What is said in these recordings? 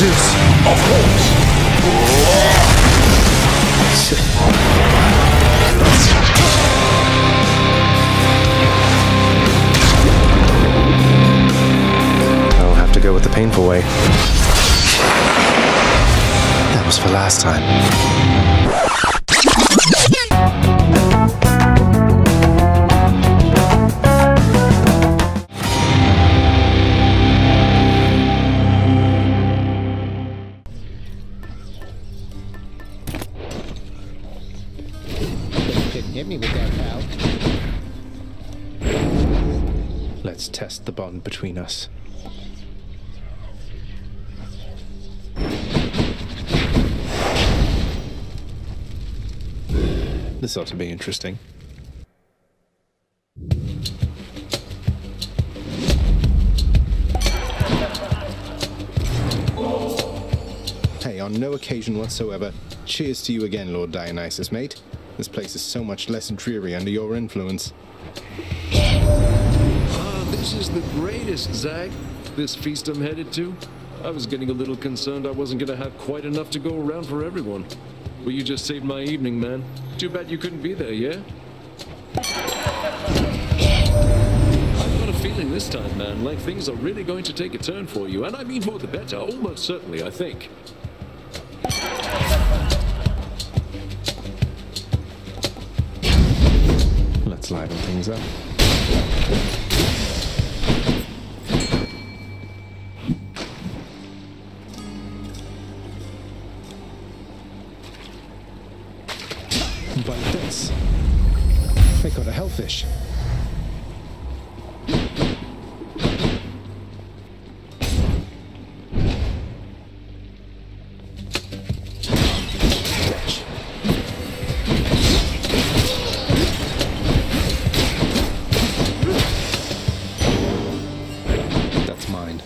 Zeus of Horus. I'll have to go with the painful way. That was for last time. Let's test the bond between us. This ought to be interesting. Hey, on no occasion whatsoever, cheers to you again, Lord Dionysus, mate. This place is so much less dreary under your influence. This is the greatest, Zag. This feast I'm headed to. I was getting a little concerned I wasn't going to have quite enough to go around for everyone. Well, you just saved my evening, man. Too bad you couldn't be there, yeah? I've got a feeling this time, man, like things are really going to take a turn for you. And I mean for the better, almost certainly, I think. Let's liven things up. They got a hellfish. That's mine.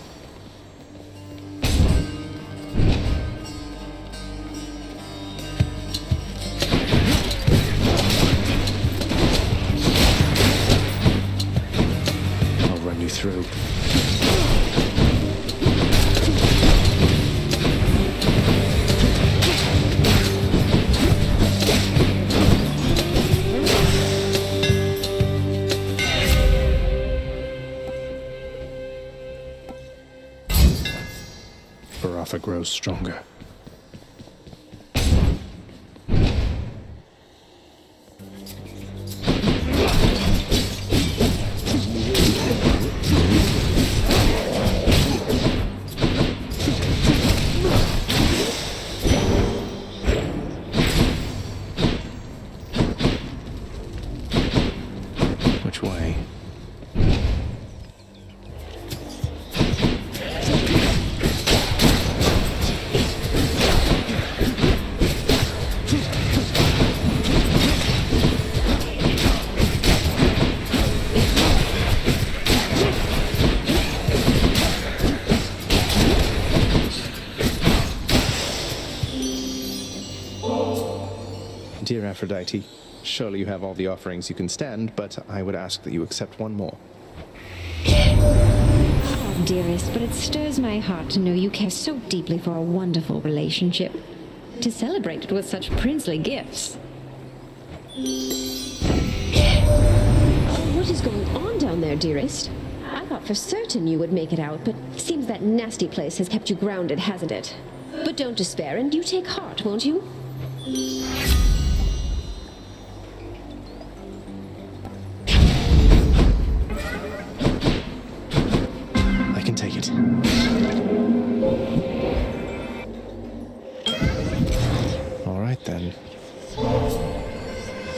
Through. Baratha grows stronger. Dear Aphrodite, surely you have all the offerings you can stand, but I would ask that you accept one more. Oh, dearest, but it stirs my heart to know you care so deeply for a wonderful relationship. To celebrate it with such princely gifts. What is going on down there, dearest? I thought for certain you would make it out, but seems that nasty place has kept you grounded, hasn't it? But don't despair, and you take heart, won't you?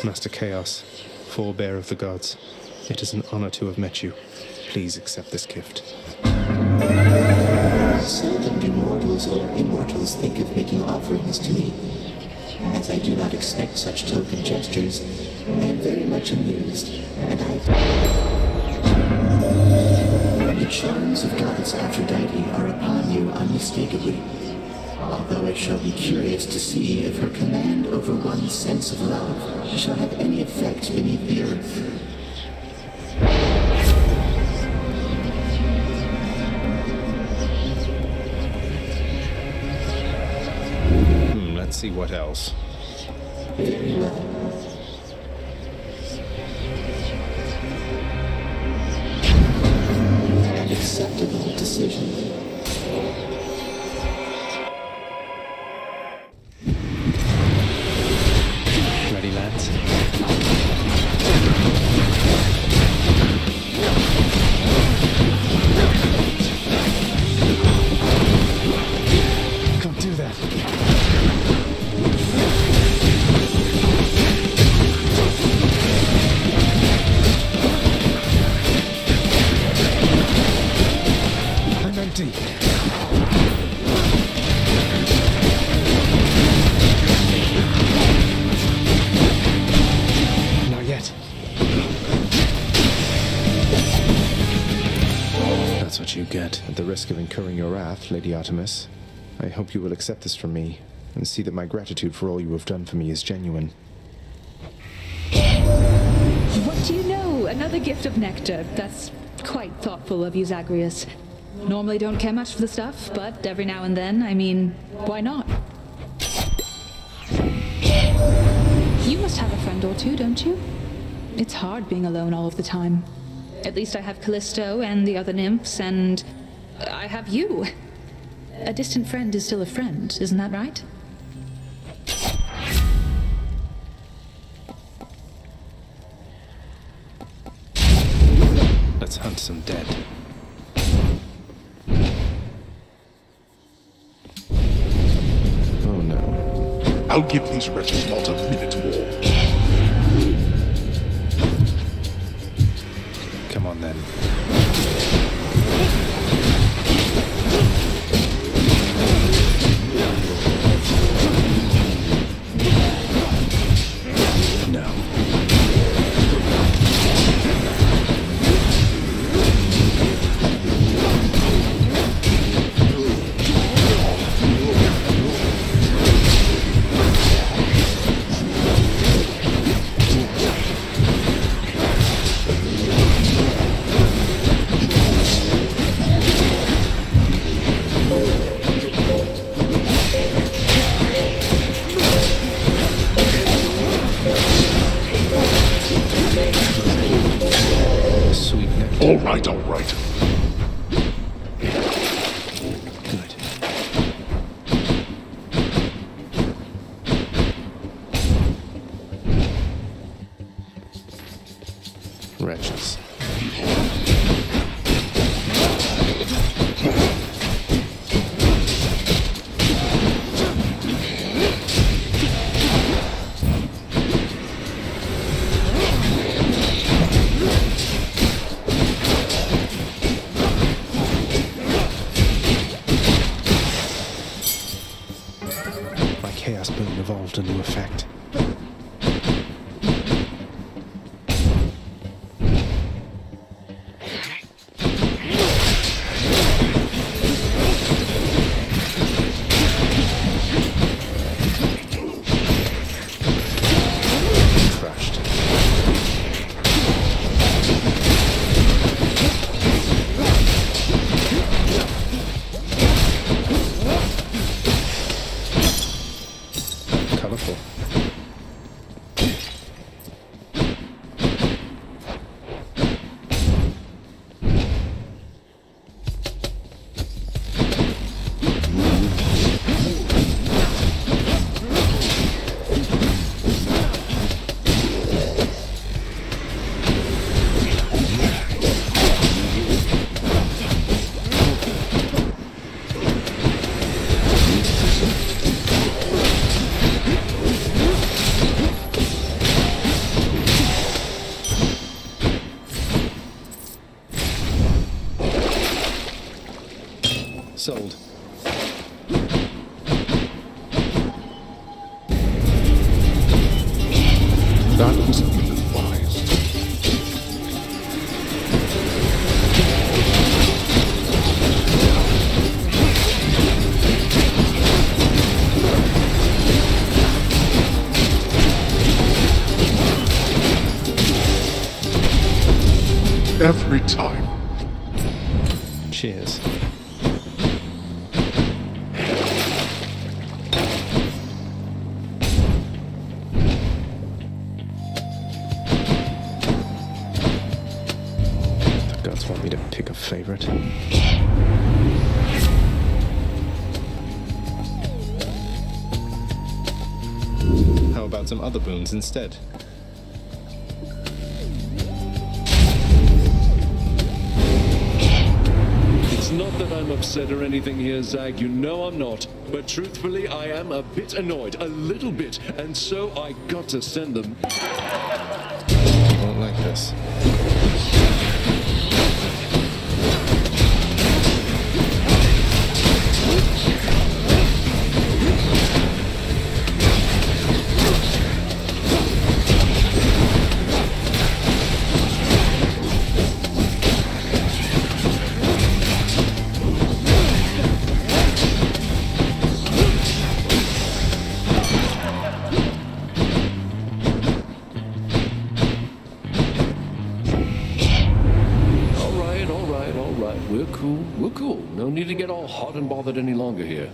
Master Chaos, forebear of the gods, it is an honor to have met you. Please accept this gift. Seldom do mortals or immortals think of making offerings to me. As I do not expect such token gestures, I am very much amused, and The charms of goddess Aphrodite are upon you unmistakably. Although I shall be curious to see if her command over one's sense of love shall have any effect beneath the earth. Let's see what else. Acceptable decision. Ready, lads? Can't do that. Deep. Not yet. That's what you get. At the risk of incurring your wrath, Lady Artemis, I hope you will accept this from me and see that my gratitude for all you have done for me is genuine. What do you know? Another gift of nectar. That's quite thoughtful of you, Zagreus. Normally don't care much for the stuff, but every now and then, I mean, why not? You must have a friend or two, don't you? It's hard being alone all of the time. At least I have Callisto and the other nymphs, and I have you. A distant friend is still a friend, isn't that right? Let's hunt some dead. I'll give these wretches not a minute's warning. Come on then. Sold. That was really wise. Every time. Cheers. favorite. How about some other boons instead? It's not that I'm upset or anything here, Zag, you know I'm not. But truthfully, I am a bit annoyed, a little bit, and so I got to send them. You won't like this. No need to get all hot and bothered any longer here.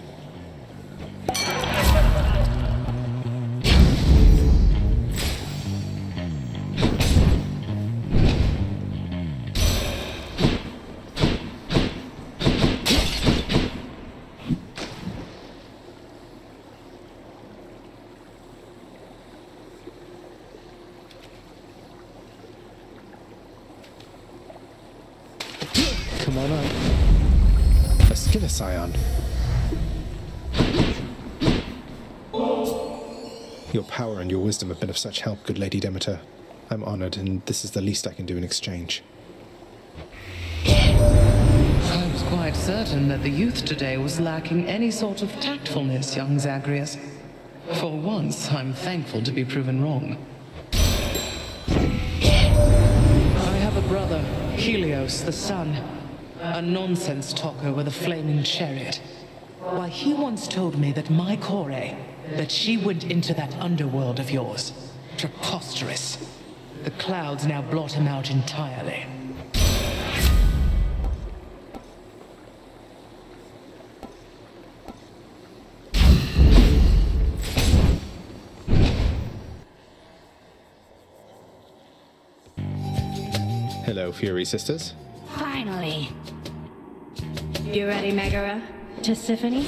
Come on up. Give us Scion. Your power and your wisdom have been of such help, good Lady Demeter. I'm honored, and this is the least I can do in exchange. I was quite certain that the youth today was lacking any sort of tactfulness, young Zagreus. For once, I'm thankful to be proven wrong. I have a brother, Helios, the sun. A nonsense talker with a flaming chariot. Why, he once told me that my Kore, that she went into that underworld of yours. Preposterous. The clouds now blot him out entirely. Hello, Fury Sisters. Finally. You ready, Megara? Tisiphone?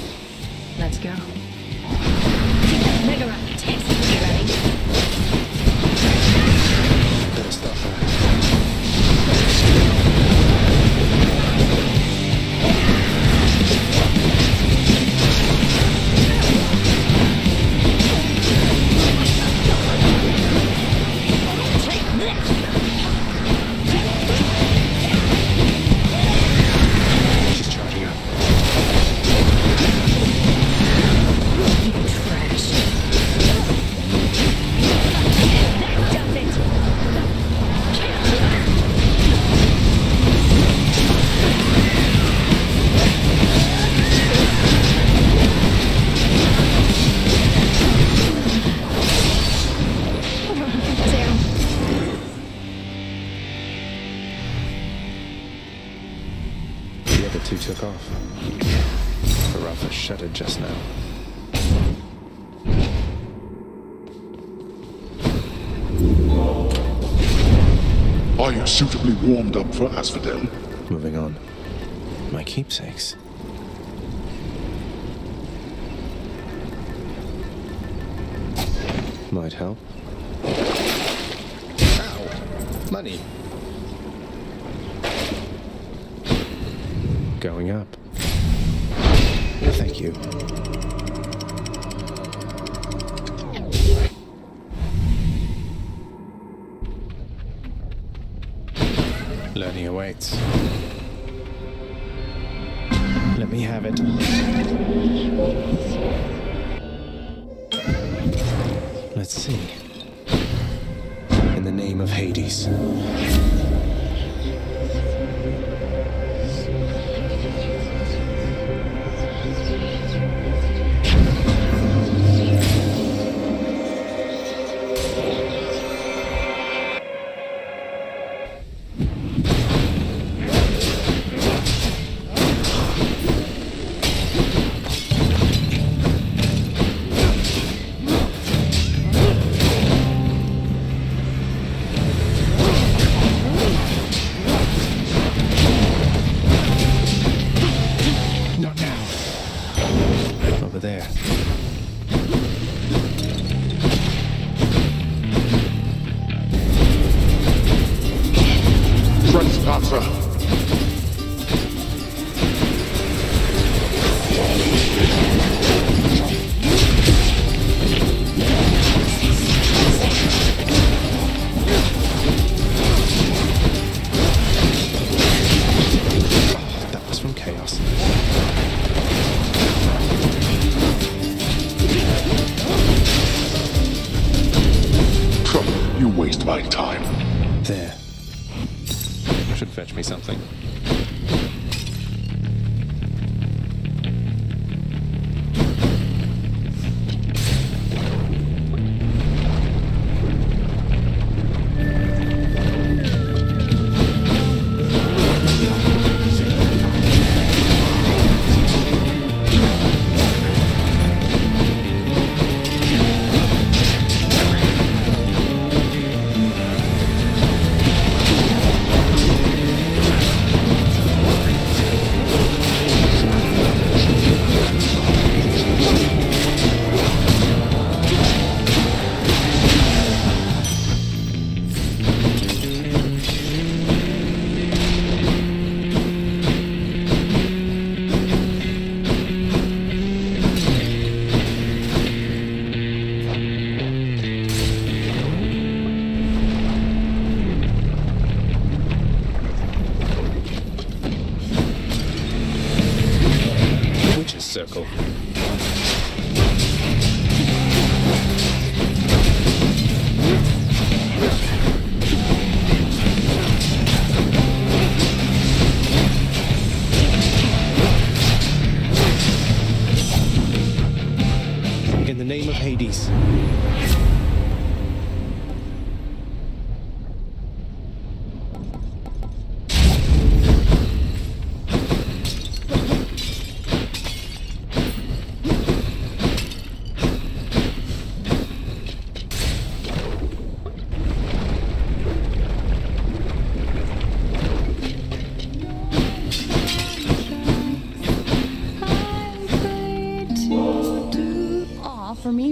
Let's go. Megara, Tisiphone, you ready? Better stop her. Take this! Are you suitably warmed up for Asphodel? Moving on. My keepsakes. Might help. Ow! Money! Going up. Thank you. Learning awaits. Let me have it. Let's see. In the name of Hades.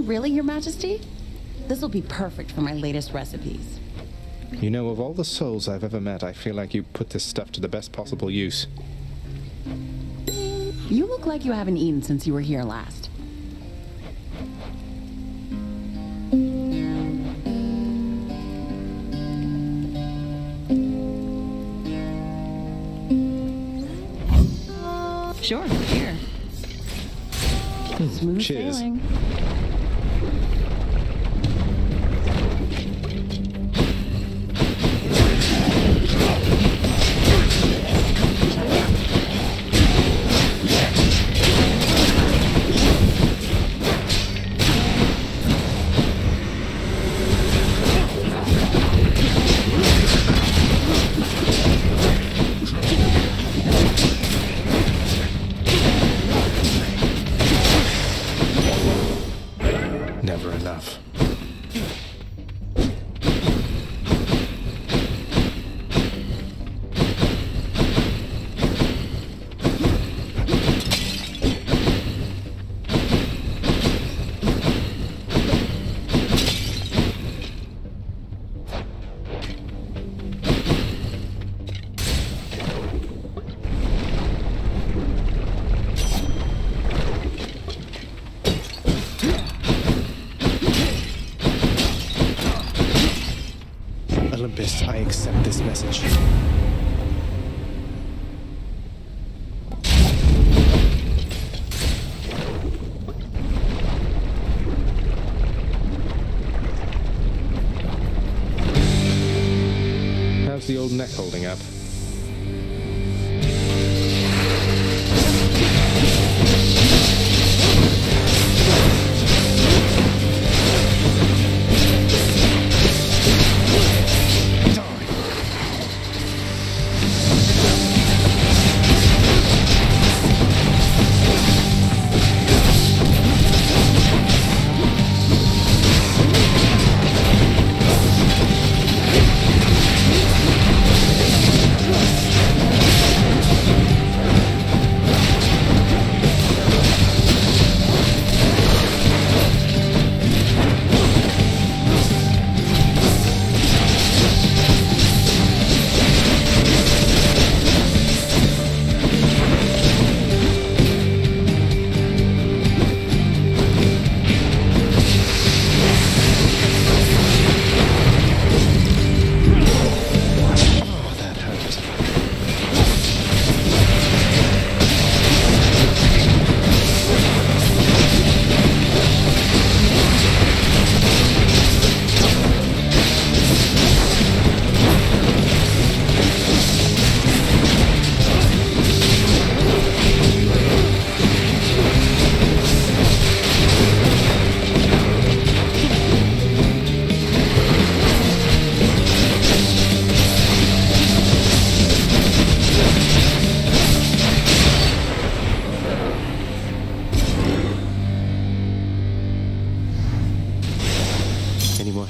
Really, Your Majesty? This will be perfect for my latest recipes. You know, of all the souls I've ever met, I feel like you put this stuff to the best possible use. You look like you haven't eaten since you were here last. Sure, here. Smooth cheers. Sailing. The old neck holding up.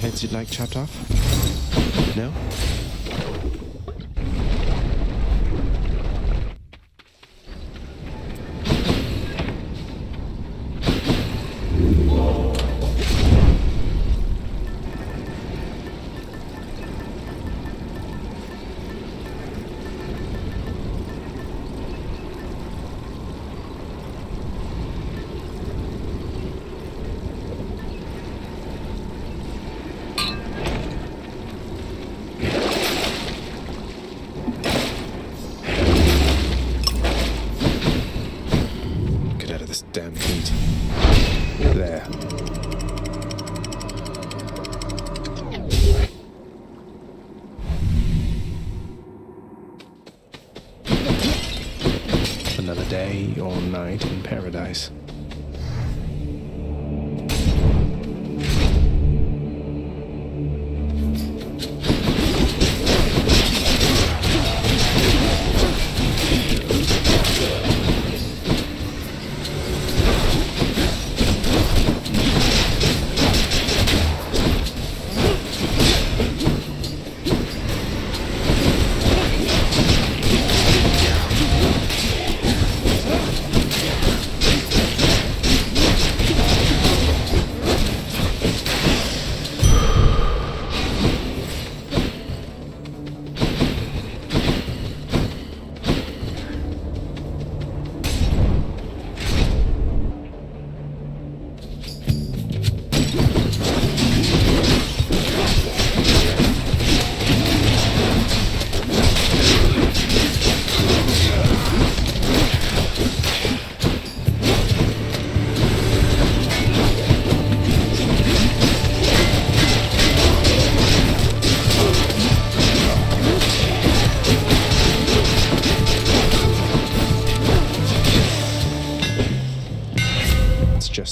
heads you'd like chopped off? No? Night in paradise.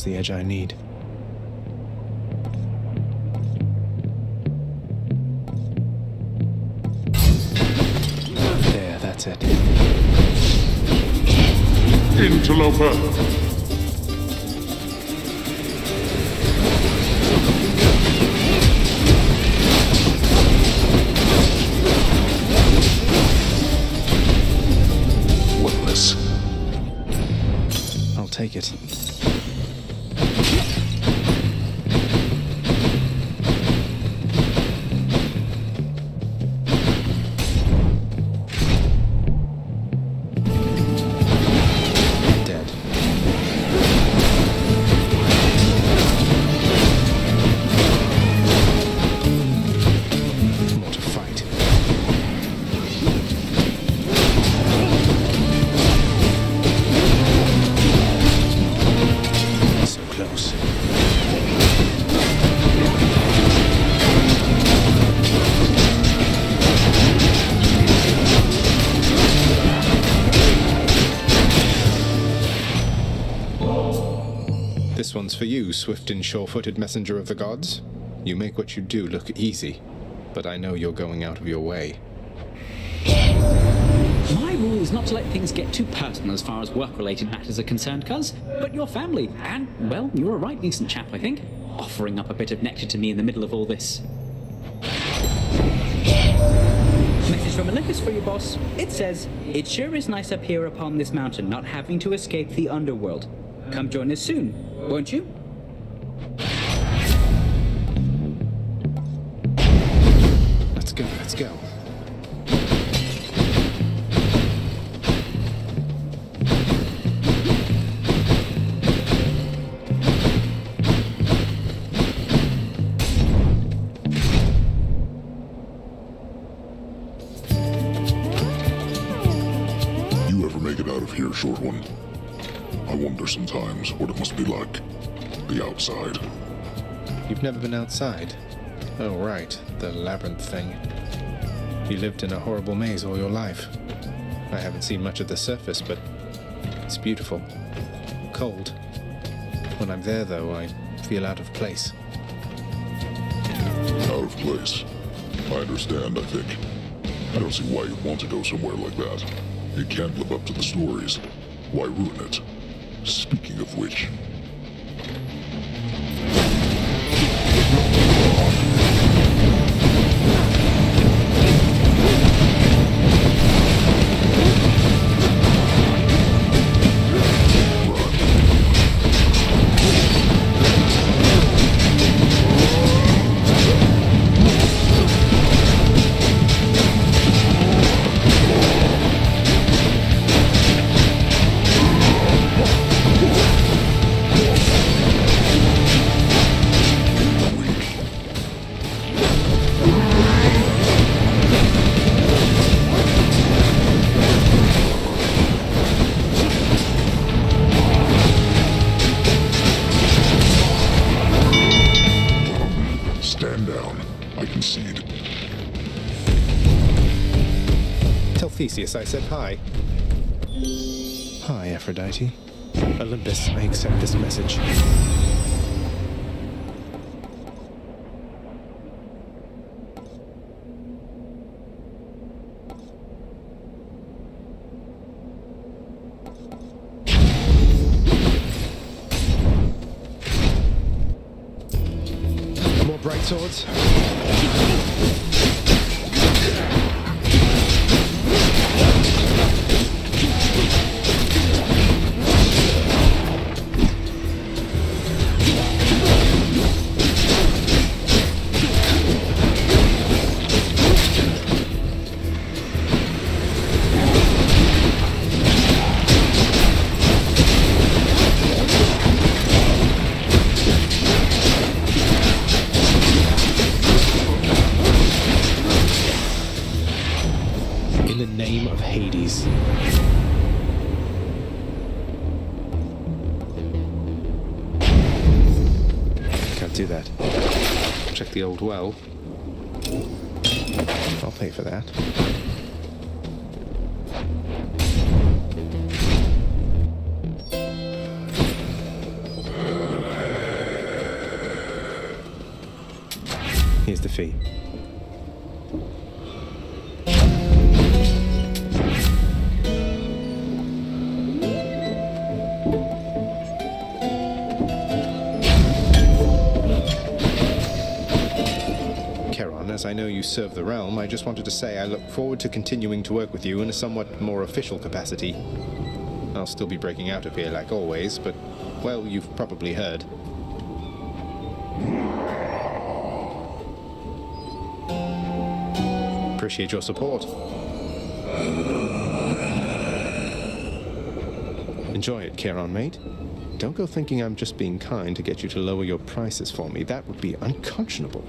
The edge I need. There, that's it. Interloper! This one's for you, swift and sure-footed messenger of the gods. You make what you do look easy, but I know you're going out of your way. My rule is not to let things get too personal as far as work-related matters are concerned, cuz. But you're family, and, well, you're a right decent chap, I think, offering up a bit of nectar to me in the middle of all this. Message from Olympus for you, boss. It says, "It sure is nice up here upon this mountain, not having to escape the underworld. Come join us soon, won't you?" Let's go, let's go. You ever make it out of here, short one? I wonder sometimes what it must be like, the outside. You've never been outside? Oh, right, the labyrinth thing. You lived in a horrible maze all your life. I haven't seen much of the surface, but it's beautiful. Cold. When I'm there, though, I feel out of place. Out of place? I understand, I think. I don't see why you'd want to go somewhere like that. It can't live up to the stories. Why ruin it? Speaking of which... Theseus, I said hi. Hi, Aphrodite. Olympus, I accept this message. More bright swords. Hades. Can't do that. Check the old well. I'll pay for that. Here's the fee. As I know you serve the realm, I just wanted to say I look forward to continuing to work with you in a somewhat more official capacity. I'll still be breaking out of here like always, but, well, you've probably heard. Appreciate your support. Enjoy it, Charon, mate. Don't go thinking I'm just being kind to get you to lower your prices for me. That would be unconscionable.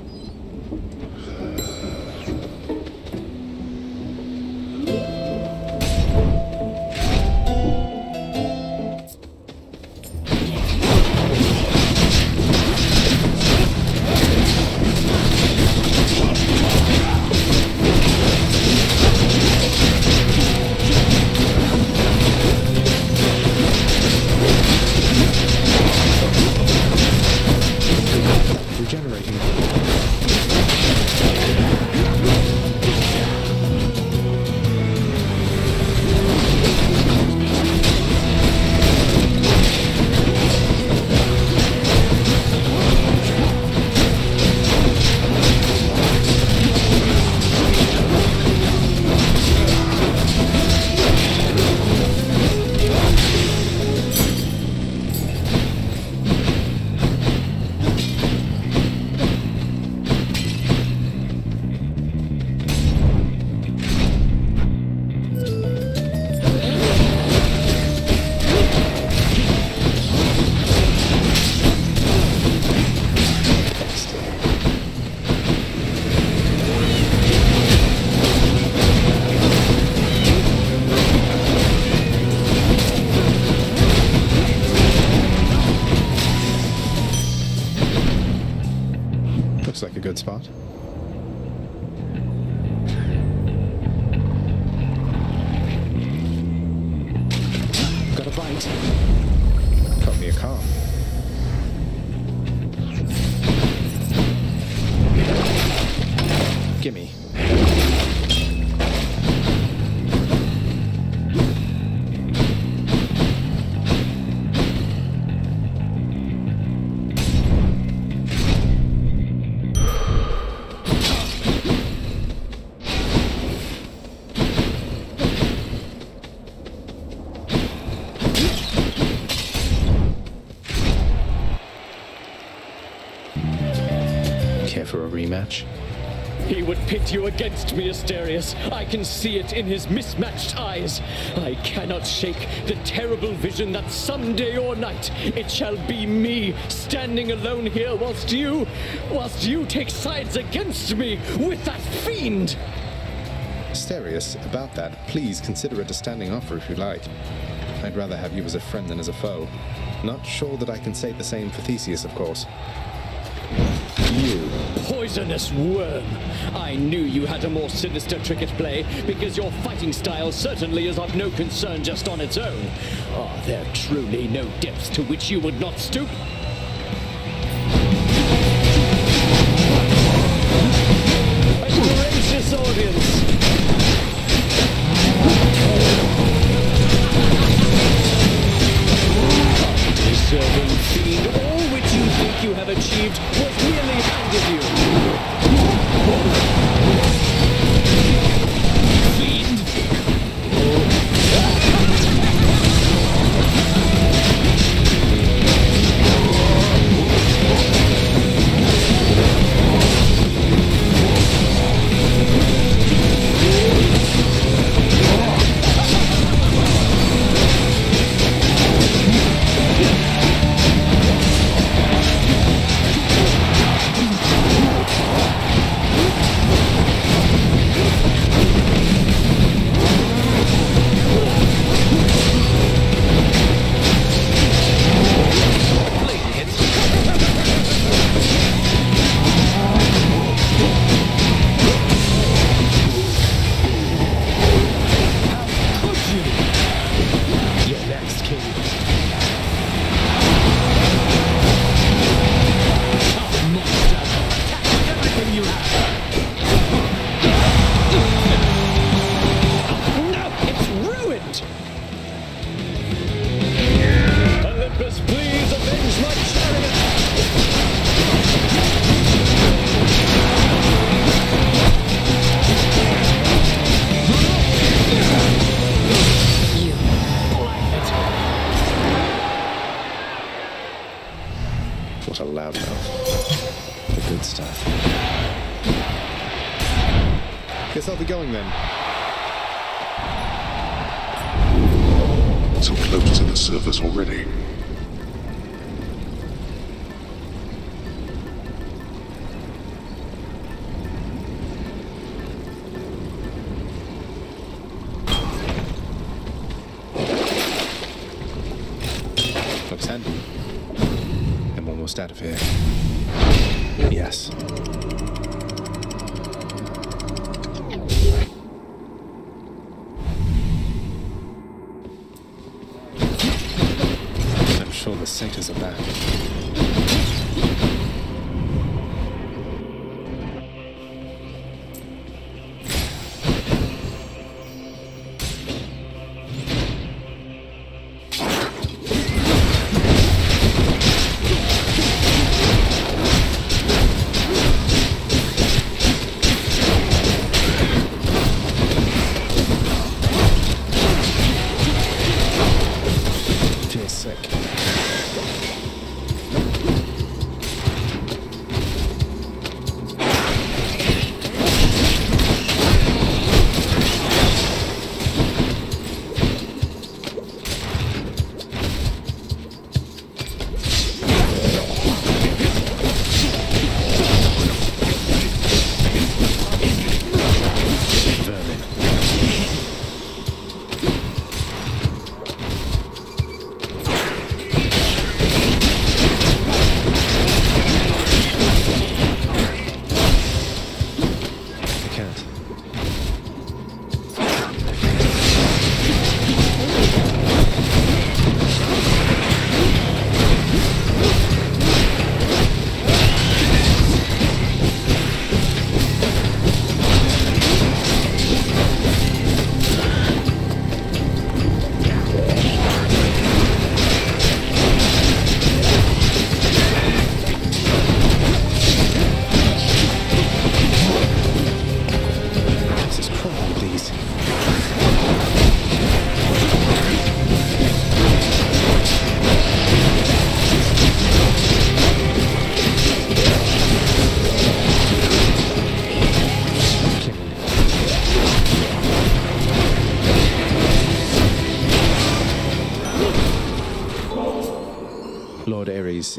Spot. Got a bite. Cut me a car. Gimme. For a rematch? He would pit you against me, Asterius. I can see it in his mismatched eyes. I cannot shake the terrible vision that someday or night it shall be me standing alone here whilst you take sides against me with that fiend. Asterius, about that, please consider it a standing offer if you like. I'd rather have you as a friend than as a foe. Not sure that I can say the same for Theseus, of course. You. Poisonous worm. I knew you had a more sinister trick at play, because your fighting style certainly is of no concern just on its own. Are there truly no depths to which you would not stoop? A voracious audience. Undeserving fiend, all which you think you have achieved was merely handed you. Out of here. Yes. I'm sure the satyrs are back.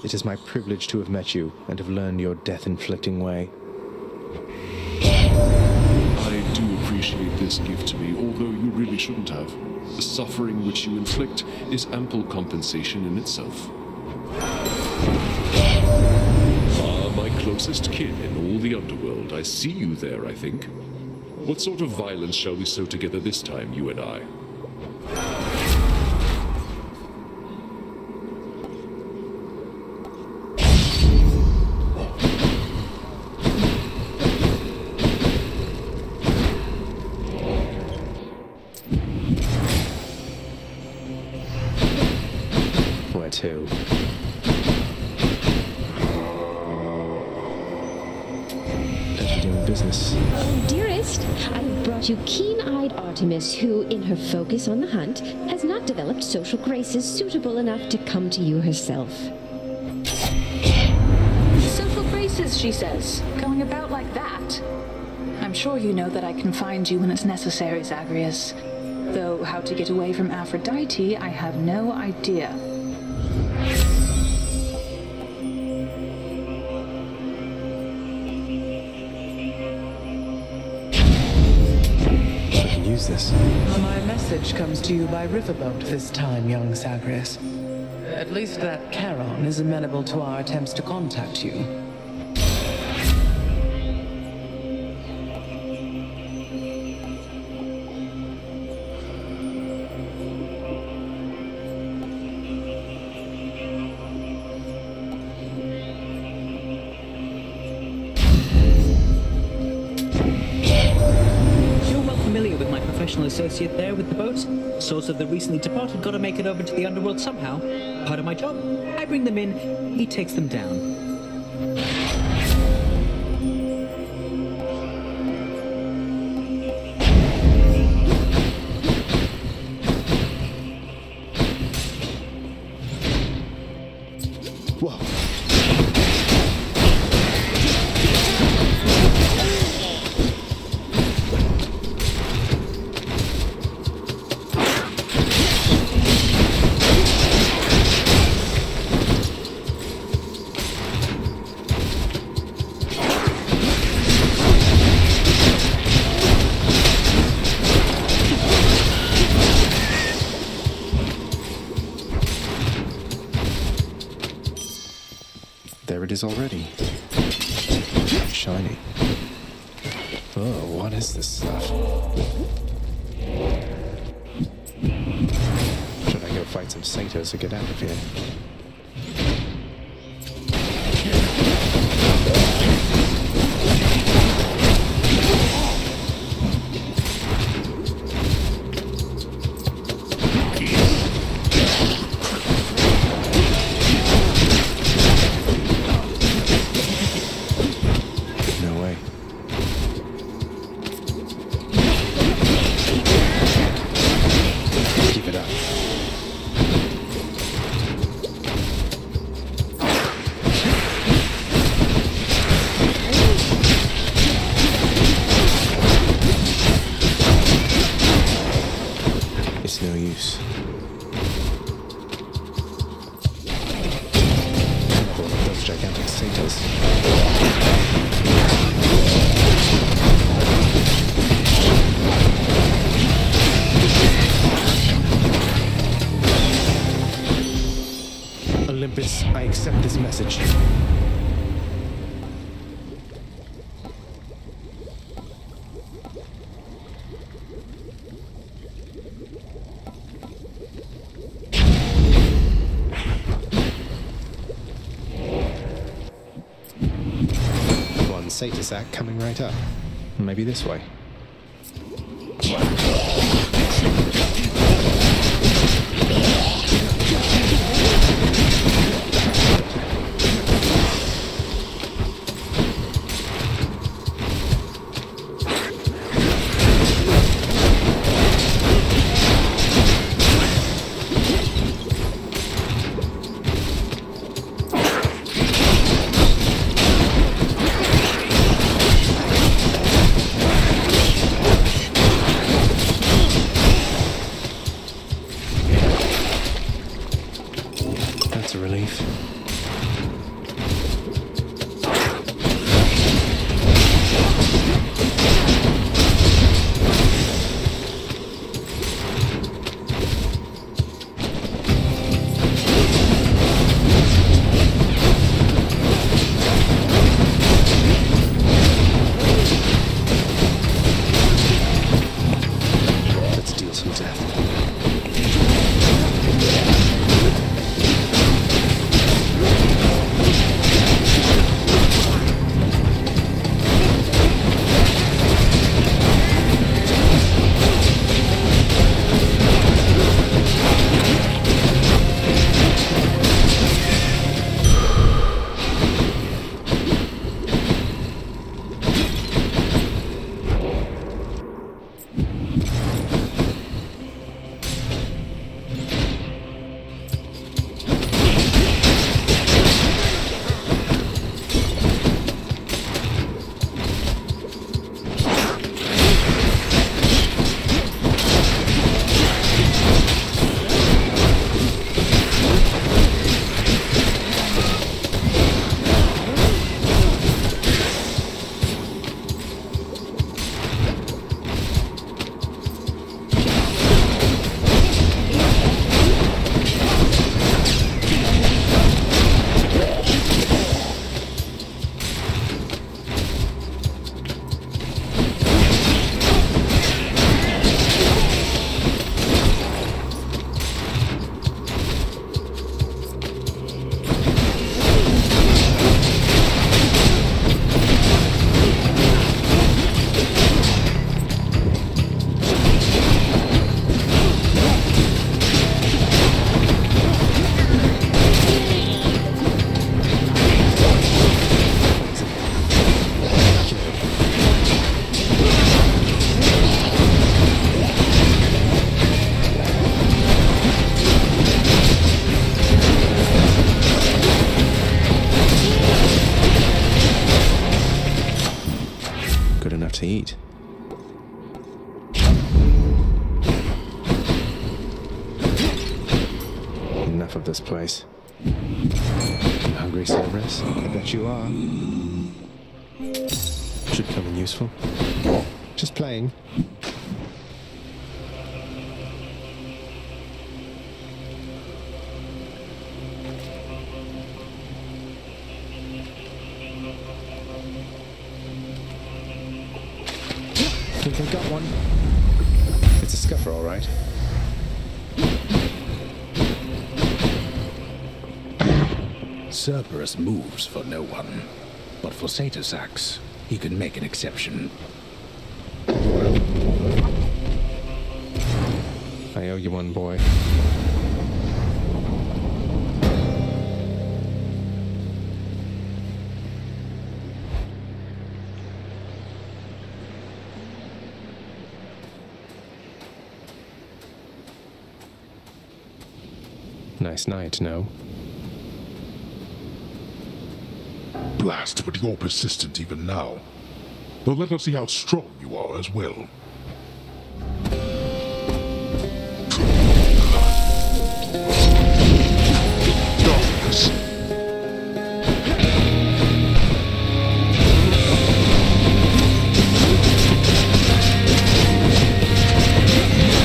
It is my privilege to have met you and have learned your death-inflicting way. I do appreciate this gift to me, although you really shouldn't have. The suffering which you inflict is ample compensation in itself. Far my closest kin in all the underworld. I see you there, I think. What sort of violence shall we sow together this time, you and I? Artemis, who, in her focus on the hunt, has not developed social graces suitable enough to come to you herself. Social graces, she says, going about like that. I'm sure you know that I can find you when it's necessary, Zagreus. Though how to get away from Aphrodite, I have no idea. This. My message comes to you by riverboat this time, young Zagreus. At least that Charon is amenable to our attempts to contact you. Associate there with the boats, source of the recently departed, gotta make it over to the underworld somehow. Part of my job, I bring them in, he takes them down. Already. Shiny. Oh, what is this stuff? Should I go fight some satyrs to get out of here? Satyrs act coming right up. Maybe this way. enough of this place. Hungry, Cerberus? I bet you are. Should come in useful. Just playing. I think I got one. It's a scuffer, all right. Cerberus moves for no one, but for Satyrs' axe, he can make an exception. I owe you one, boy. Nice night, no? Blast, but you're persistent even now. Though let us see how strong you are as well. Darkness.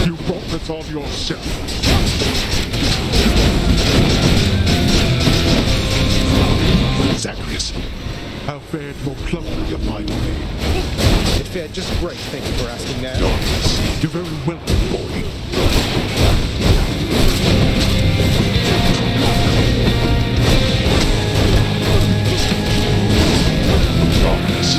You brought this on yourself. Zagreus, how fared your plundering of my way? It fared just great, thank you for asking that. Darkness, you're very welcome, boy. Darkness.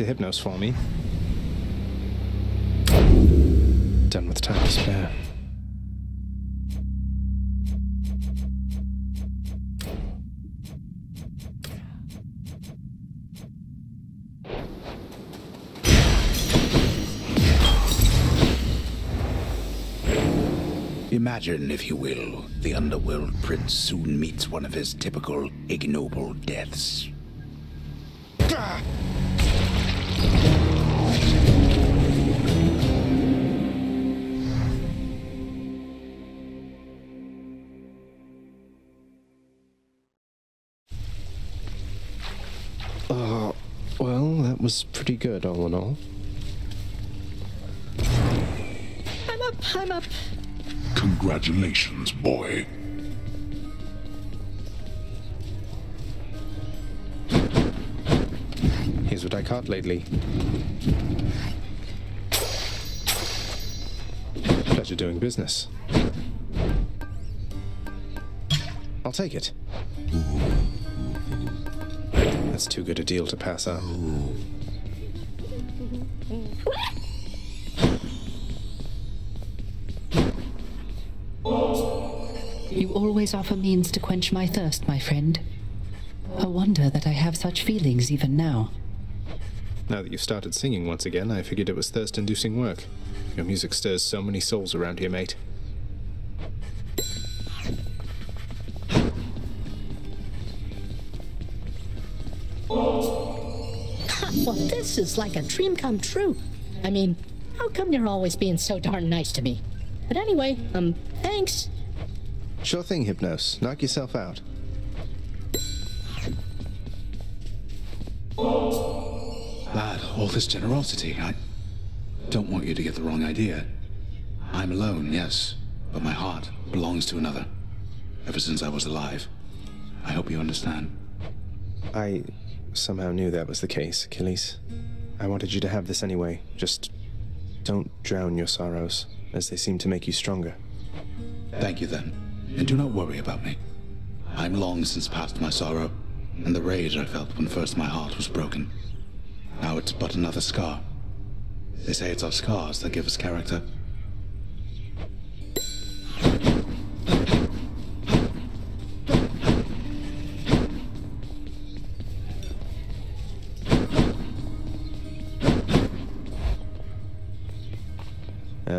Hypnos for me. Done with time to spare. Imagine, if you will, the underworld prince soon meets one of his typical ignoble deaths. Gah! Well, that was pretty good all in all. I'm up, I'm up. Congratulations, boy. Here's what I caught lately. Pleasure doing business. I'll take it. That's too good a deal to pass up. You always offer means to quench my thirst, my friend. A wonder that I have such feelings even now. Now that you've started singing once again, I figured it was thirst-inducing work. Your music stirs so many souls around here, mate. Well, this is like a dream come true. I mean, how come you're always being so darn nice to me? But anyway, thanks. Sure thing, Hypnos. Knock yourself out. Lad, all this generosity, I don't want you to get the wrong idea. I'm alone, yes, but my heart belongs to another. Ever since I was alive. I hope you understand. I somehow knew that was the case, Achilles. I wanted you to have this anyway. Just don't drown your sorrows, as they seem to make you stronger. Thank you, then. And do not worry about me. I'm long since past my sorrow, and the rage I felt when first my heart was broken. Now it's but another scar. They say it's our scars that give us character.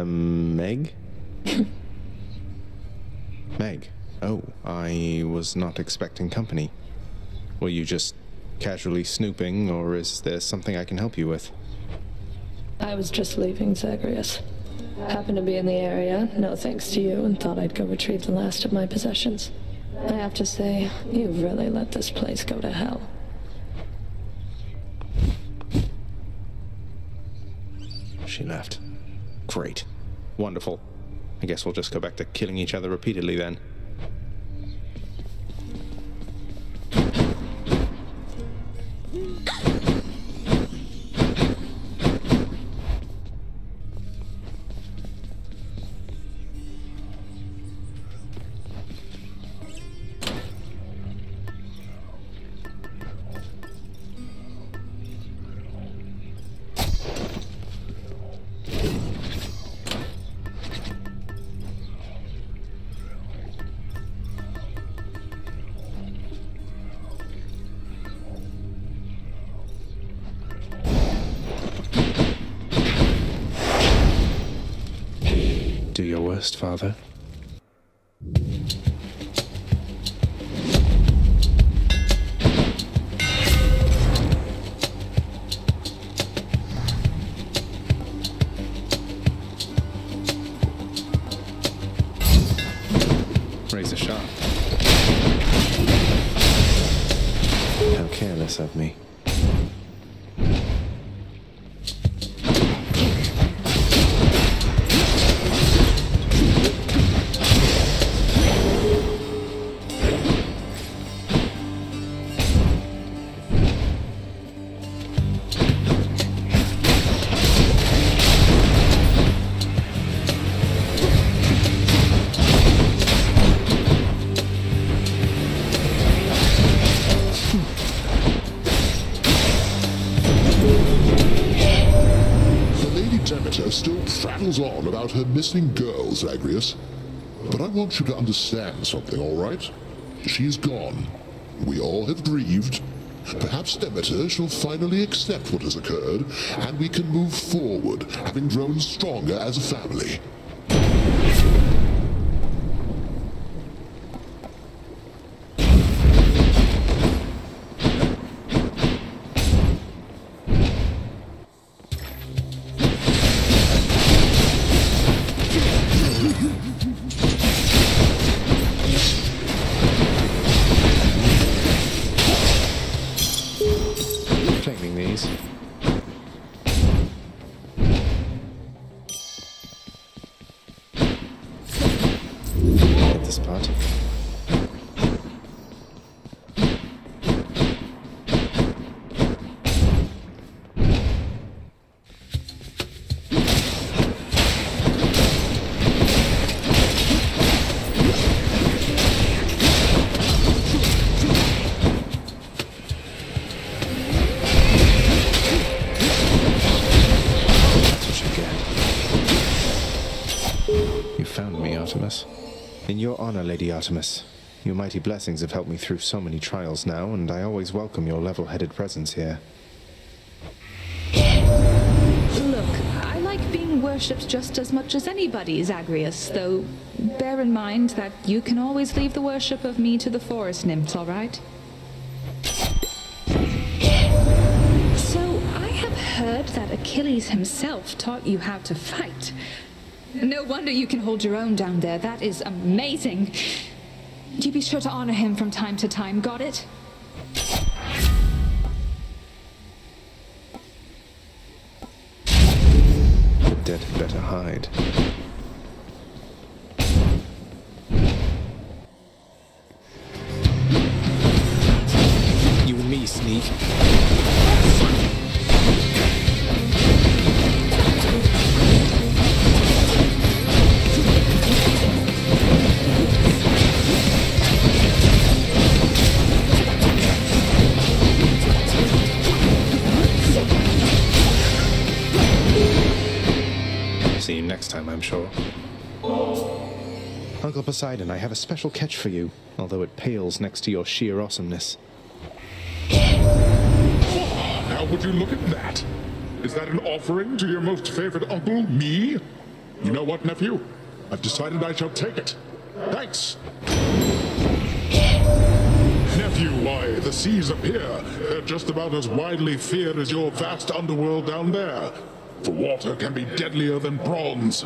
Meg? Meg. Oh, I was not expecting company. Were you just casually snooping, or is there something I can help you with? I was just leaving, Zagreus. Happened to be in the area, no thanks to you, and thought I'd go retrieve the last of my possessions. I have to say, you've really let this place go to hell. She left. Great. Wonderful. I guess we'll just go back to killing each other repeatedly then. Do your worst, Father. Raise a shot. How careless of me. On about her missing girls, Agrius. But I want you to understand something, all right? She's gone. We all have grieved. Perhaps Demeter shall finally accept what has occurred, and we can move forward, having grown stronger as a family. protecting these. Hit this part. In your honor, Lady Artemis, your mighty blessings have helped me through so many trials now, and I always welcome your level-headed presence here. Look, I like being worshipped just as much as anybody's, Agrius, though bear in mind that you can always leave the worship of me to the forest nymphs, all right? So, I have heard that Achilles himself taught you how to fight. No wonder you can hold your own down there. That is amazing. You be sure to honor him from time to time, got it? The dead had better hide. You and me, sneak. See you next time, I'm sure. Uncle Poseidon, I have a special catch for you, although it pales next to your sheer awesomeness. Now would you look at that? Is that an offering to your most favorite uncle, me? You know what, nephew? I've decided I shall take it. Thanks! Nephew, why, the seas up here, they're just about as widely feared as your vast underworld down there. For water can be deadlier than bronze.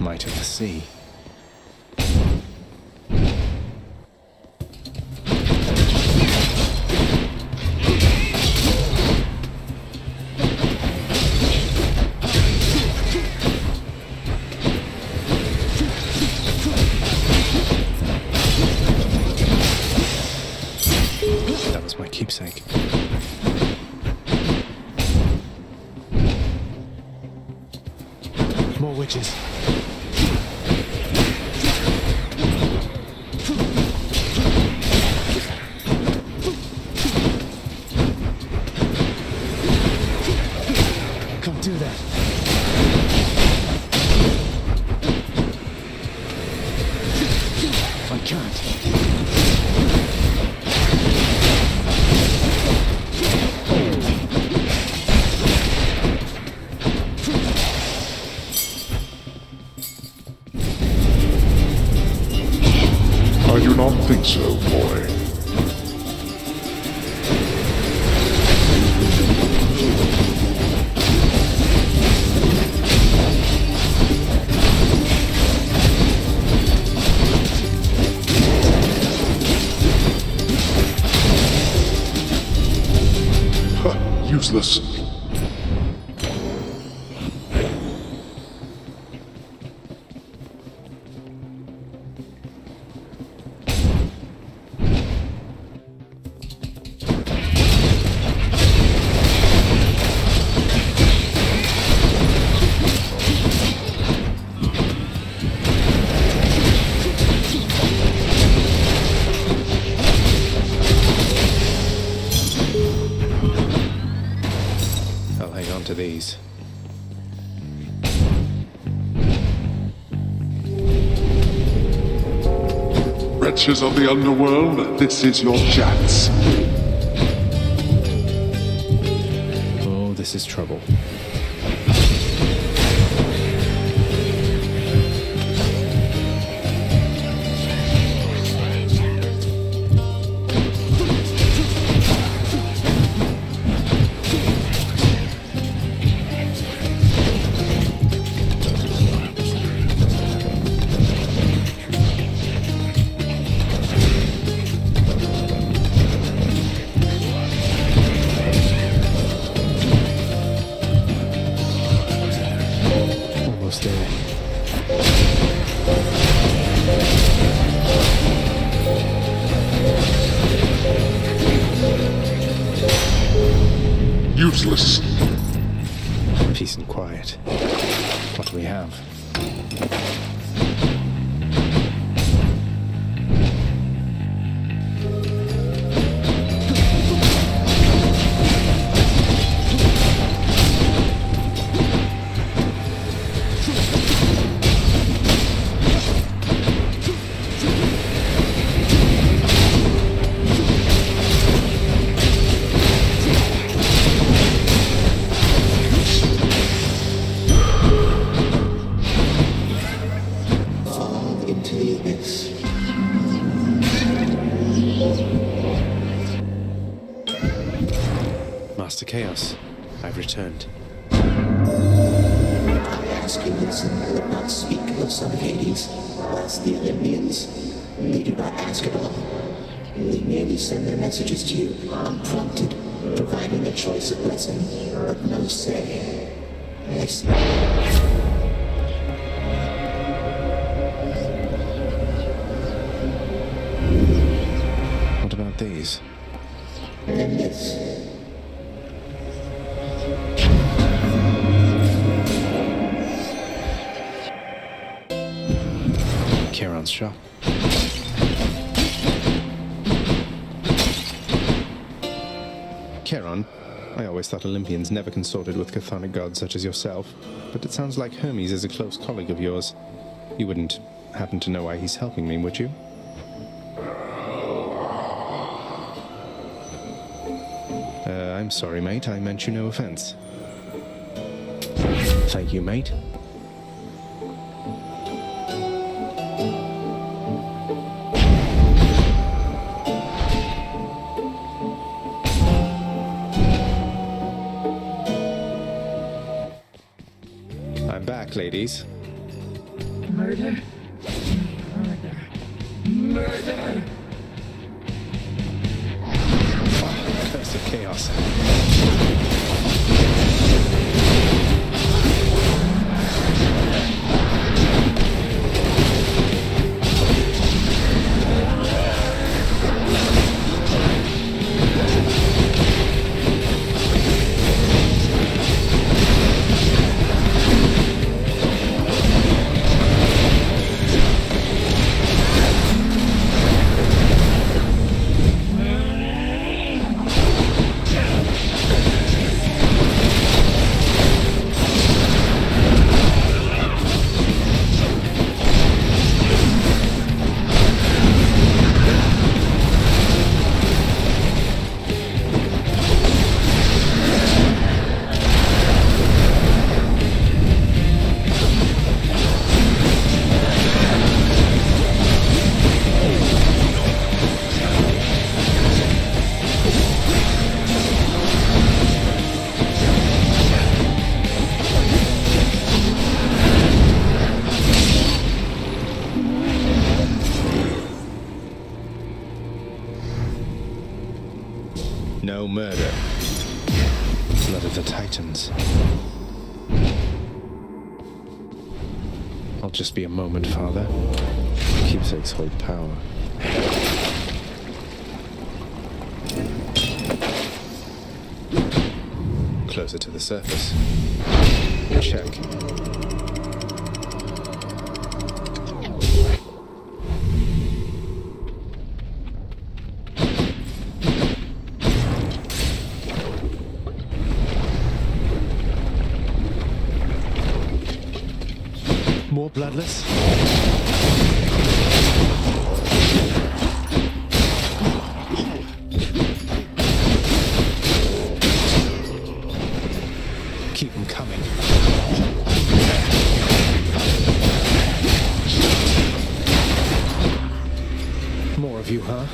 Might of the sea. Keepsake. More witches. Come do that. I can't. I don't think so, boy. Ha! Useless. These. Wretches of the underworld, this is your chance. Oh, this is trouble. useless. Peace and quiet. What do we have? Chaos, I've returned. I ask you this, and I would not speak of son of Hades, whilst the Olympians, they do not ask at all. They merely send their messages to you, unprompted, providing a choice of lesson, but no say. I say. What about these? And this. Charon's shop. Charon? I always thought Olympians never consorted with chthonic gods such as yourself, but it sounds like Hermes is a close colleague of yours. You wouldn't happen to know why he's helping me, would you? I'm sorry, mate. I meant you no offense. Thank you, mate. I'm back, ladies. Murder. Murder. Murder. Curse of chaos. No murder. Blood of the Titans. I'll just be a moment, Father. Keepsakes hold power. Closer to the surface. Check. More bloodless. Keep them coming. More of you, huh?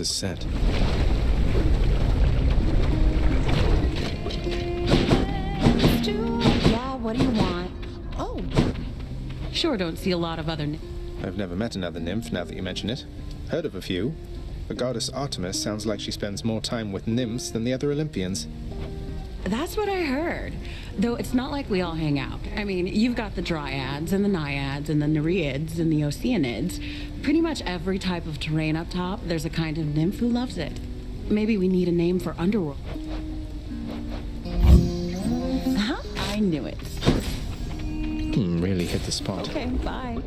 Is set. Yeah, what do you want? Oh, sure don't see a lot of other I've never met another nymph, now that you mention it. Heard of a few. The goddess Artemis sounds like she spends more time with nymphs than the other Olympians. That's what I heard. Though it's not like we all hang out. I mean, you've got the dryads and the naiads and the nereids and the oceanids. Pretty much every type of terrain up top, there's a kind of nymph who loves it. Maybe we need a name for underworld. Huh? I knew it. Really hit the spot. Okay, bye.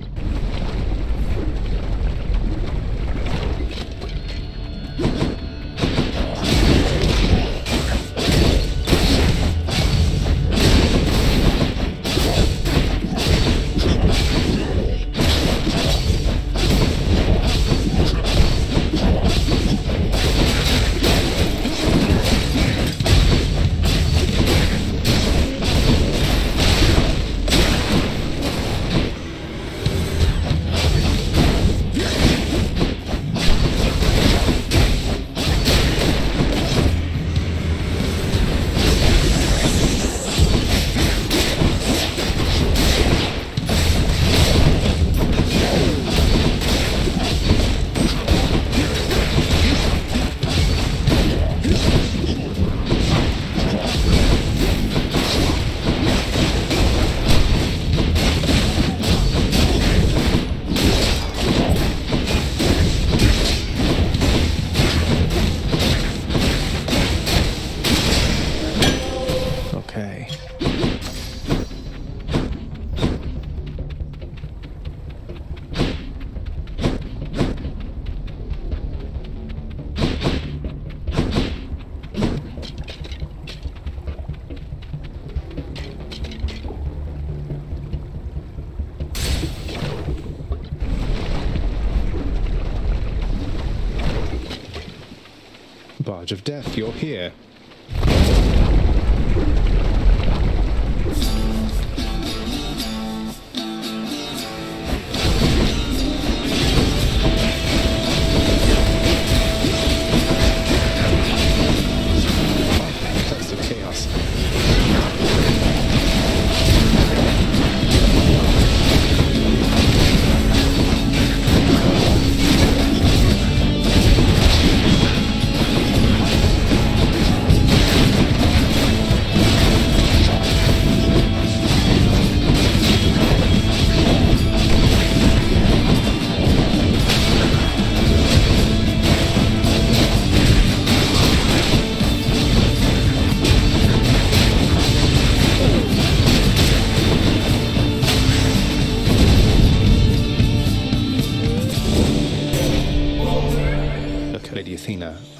Of death, you're here.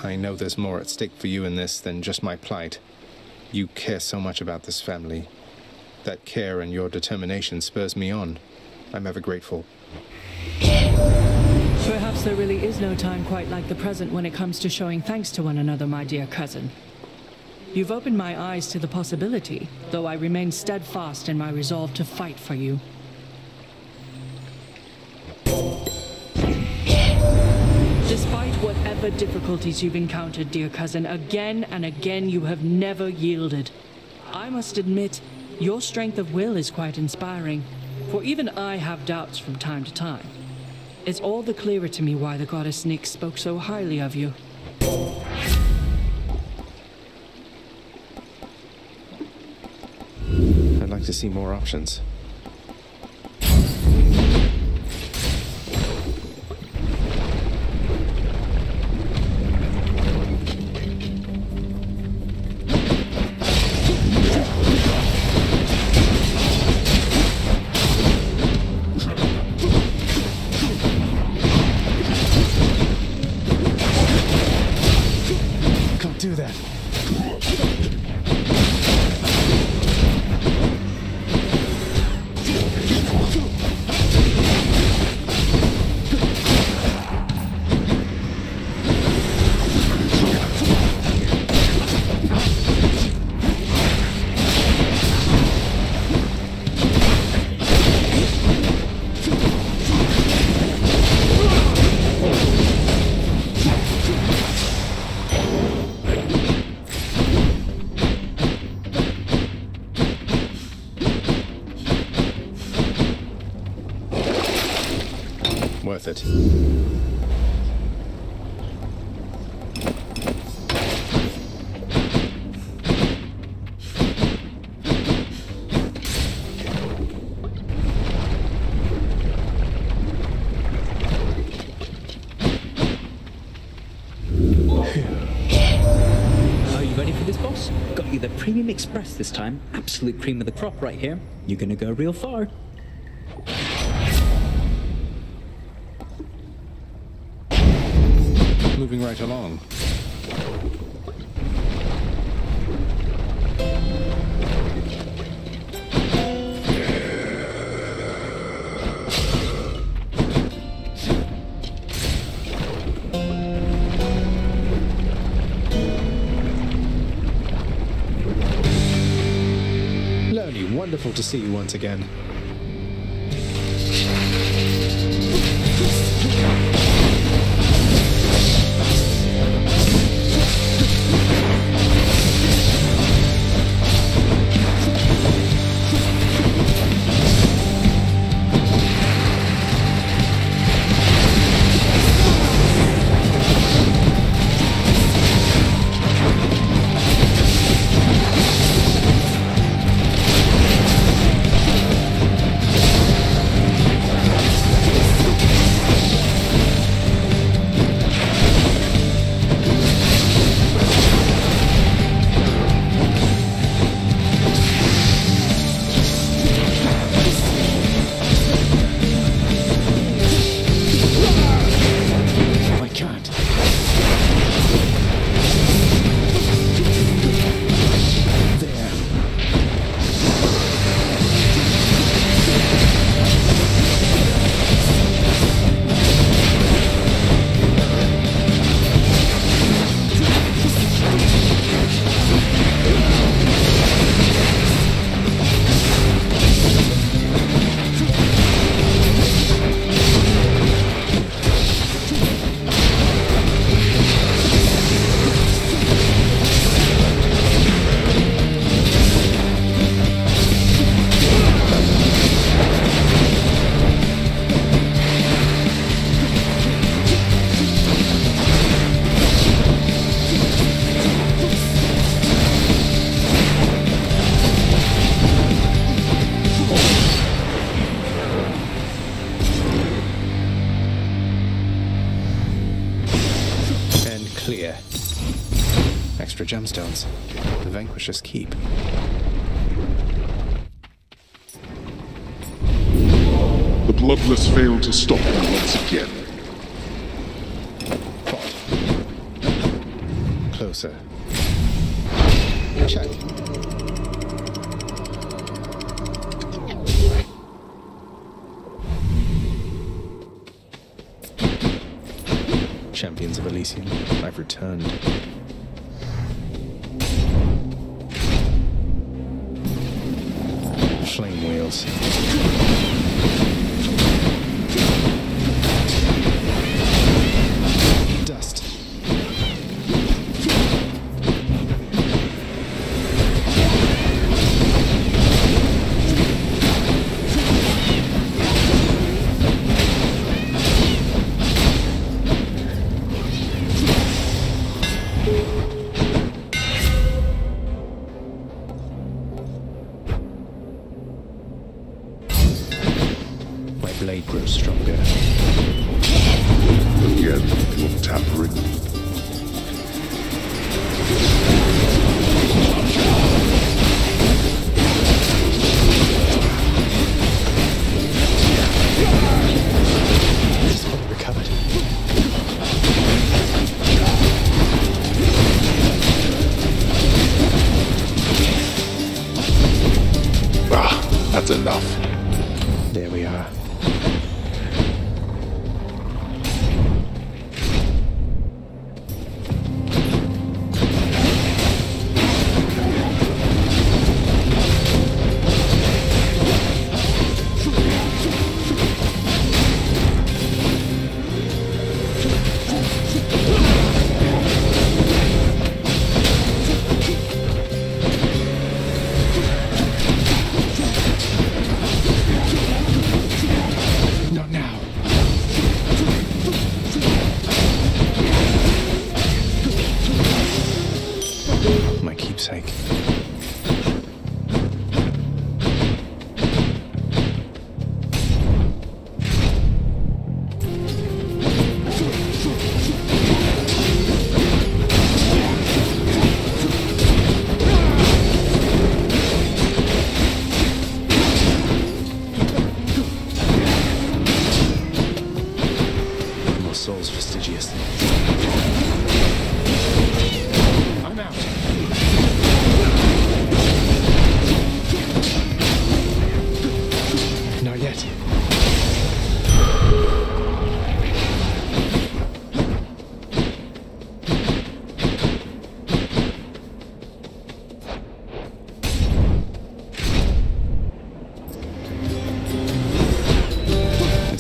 I know there's more at stake for you in this than just my plight. You care so much about this family. That care and your determination spurs me on. I'm ever grateful. Perhaps there really is no time quite like the present when it comes to showing thanks to one another, my dear cousin. You've opened my eyes to the possibility, though I remain steadfast in my resolve to fight for you. Despite whatever difficulties you've encountered, dear cousin, again and again you have never yielded. I must admit, your strength of will is quite inspiring, for even I have doubts from time to time. It's all the clearer to me why the goddess Nyx spoke so highly of you. I'd like to see more options. worth it. Premium Express this time. Absolute cream of the crop right here. You're gonna go real far. Moving right along. Wonderful to see you once again. Clear. Extra gemstones. The Vanquisher's Keep. The Bloodless failed to stop me once again. Pot. Closer. Check. Champions of Elysium, I've returned. Flame wheels. Dust.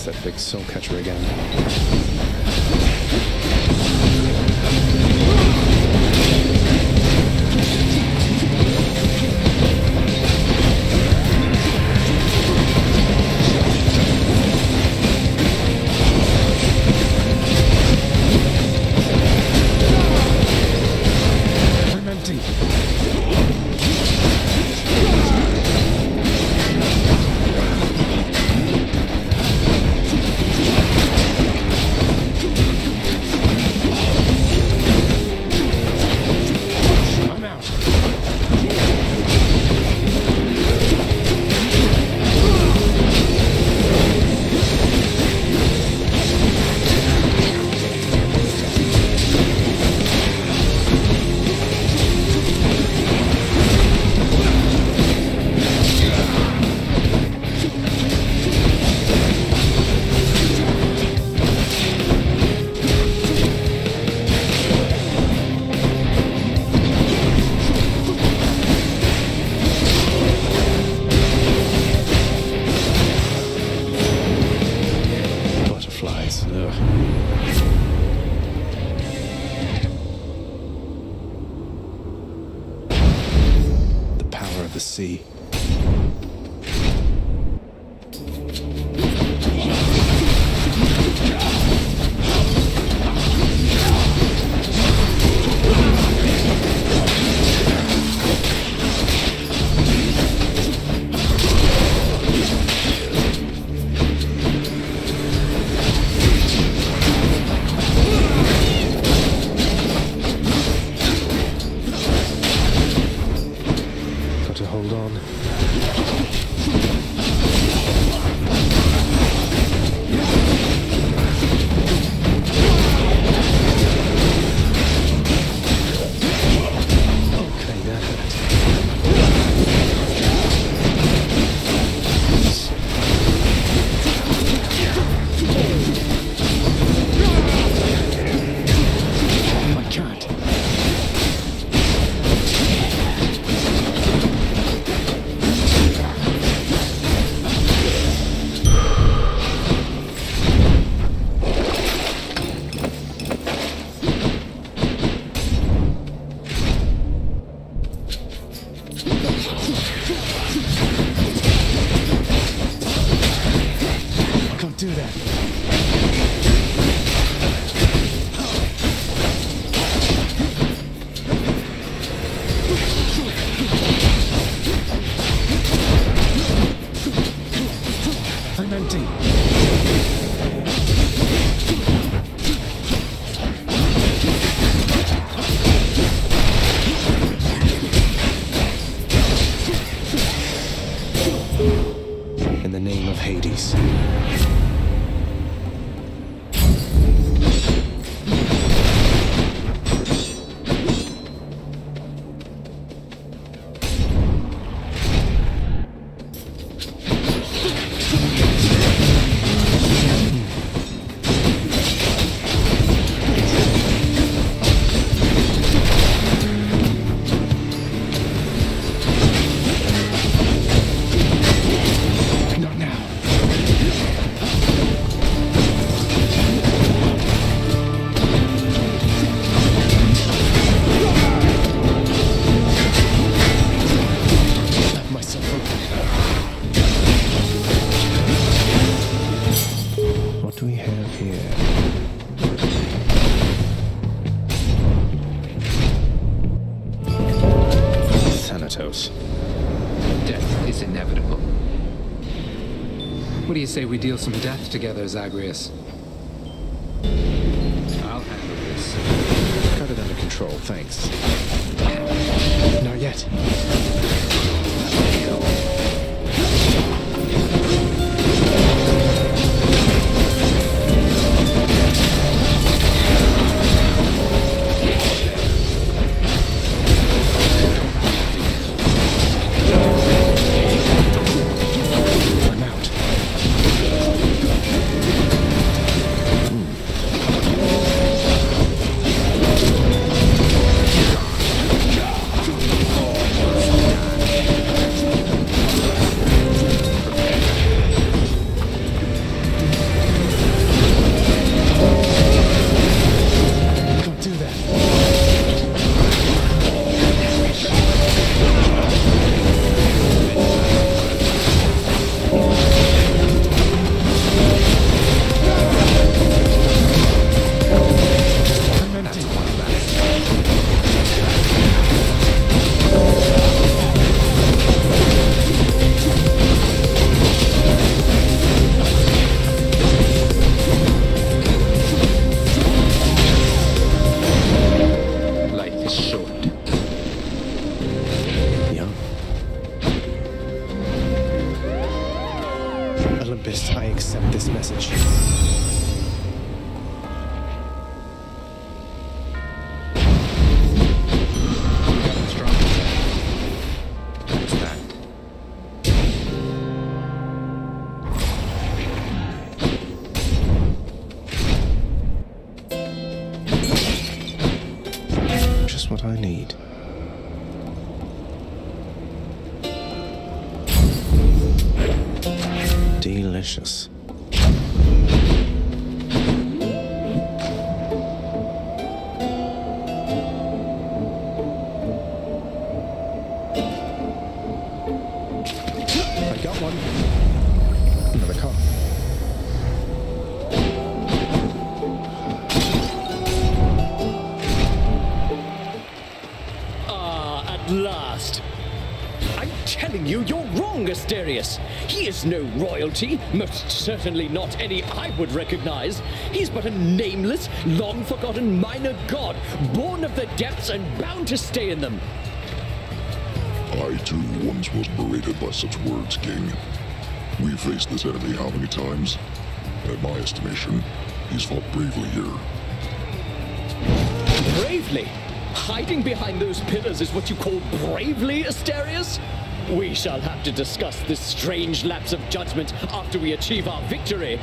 against that big soul catcher again. Say we deal some death together, Zagreus. I'll handle this. Got it under control, thanks. Not yet. Olympus, I accept this message. Asterius. He is no royalty, most certainly not any I would recognize. He's but a nameless, long-forgotten minor god, born of the depths and bound to stay in them. I, too, once was berated by such words, King. We've faced this enemy how many times? At my estimation, he's fought bravely here. Bravely? Hiding behind those pillars is what you call bravely, Asterius? We shall have to discuss this strange lapse of judgment after we achieve our victory.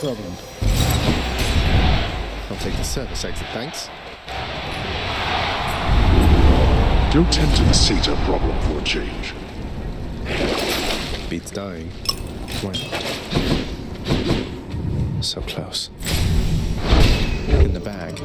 Problem. take the service exit, thanks. Don't tend to the Seta problem for a change. Beats dying. Why not? So close. In the bag.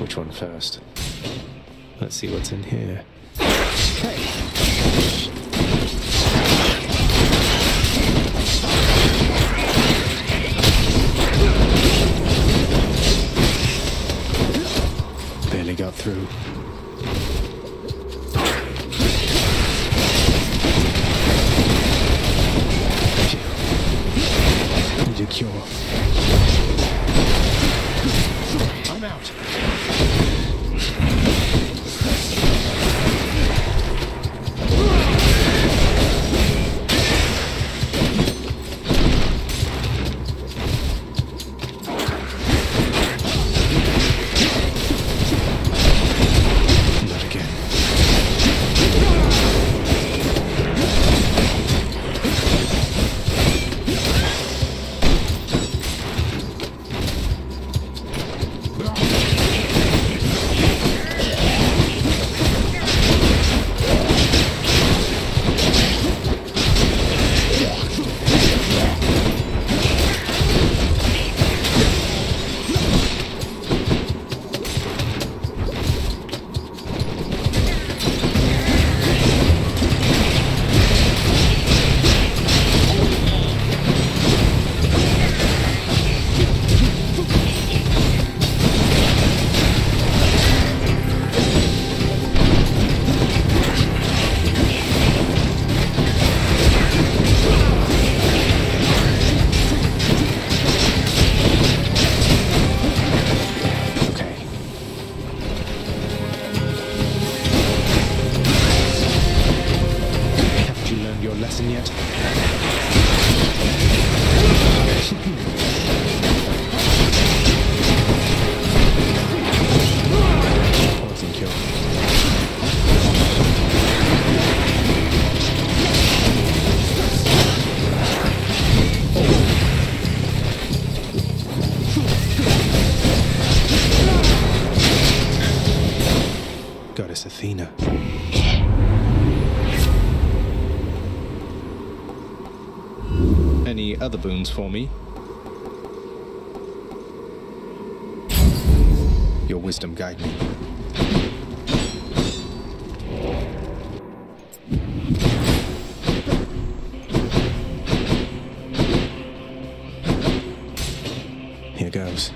Which one first? Let's see what's in here. Barely got through. Need a cure. I'm out. Other boons for me. Your wisdom guide me. Here goes.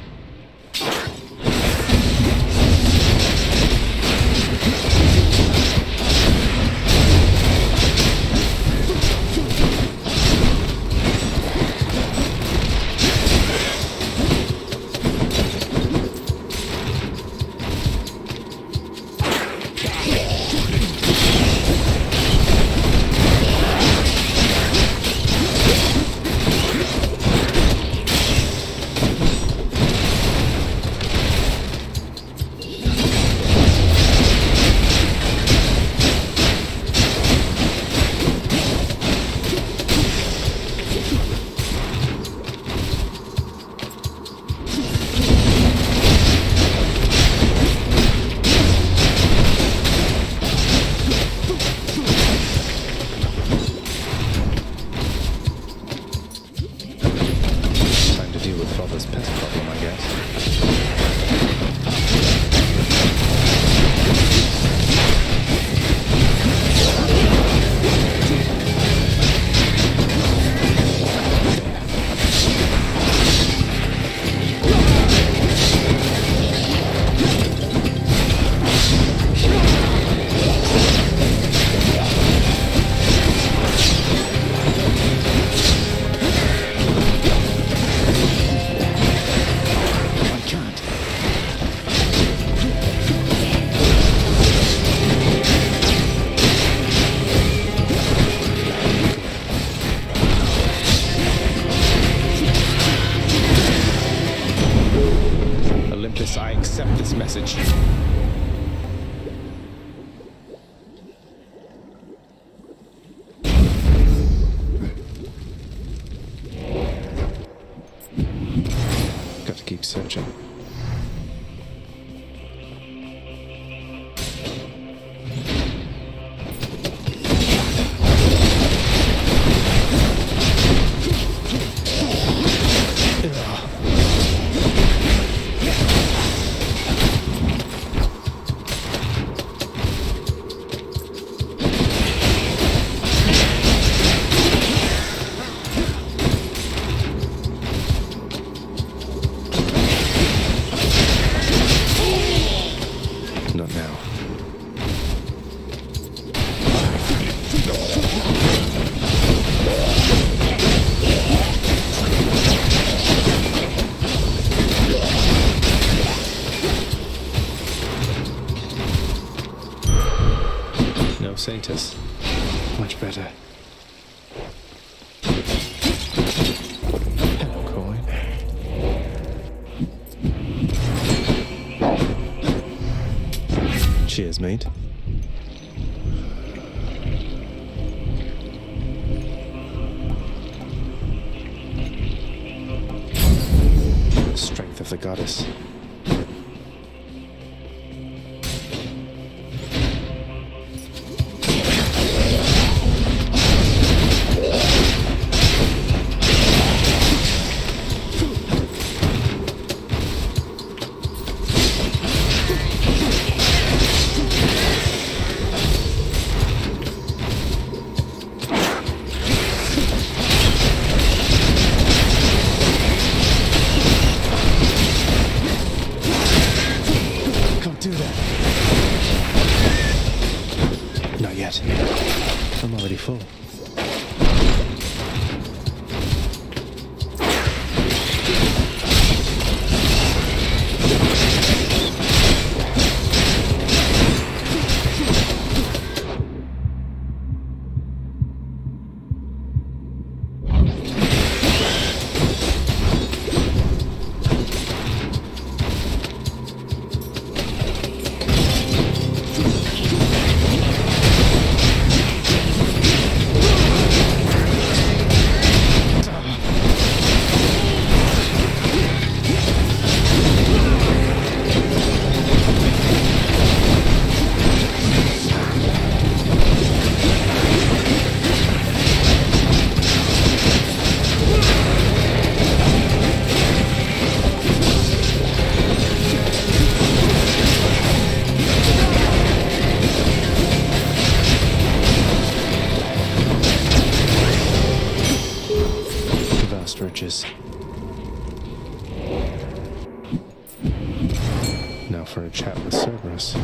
keep searching. Sanctus. Much better. Hello, Kore. Cheers, mate. Strength of the goddess. Now for a chat with Cerberus.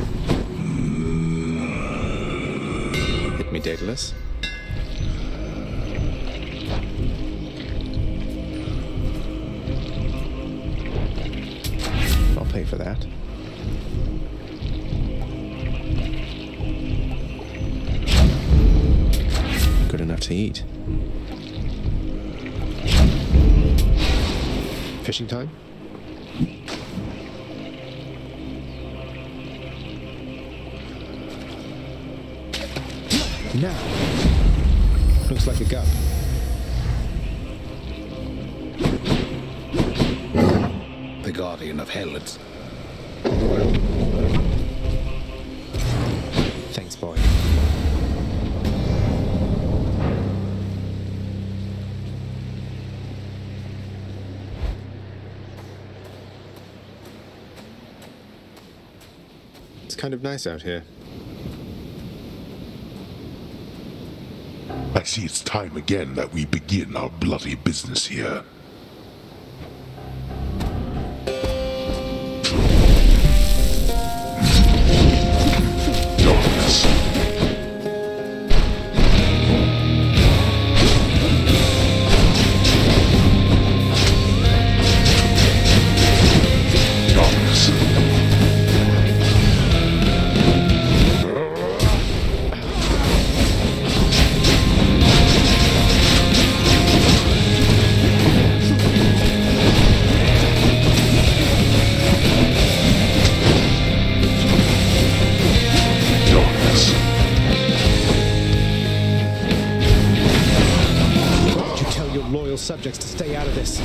Hit me, Daedalus. I'll pay for that. Good enough to eat. Fishing time? Now! Looks like a gup. The guardian of Helios. Thanks, boy. Kind of nice out here. I see it's time again that we begin our bloody business here. Subjects to stay out of this.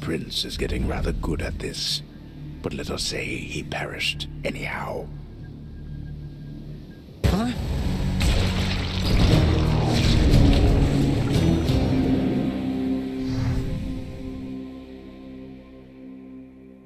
Prince is getting rather good at this, but let us say he perished anyhow. Huh?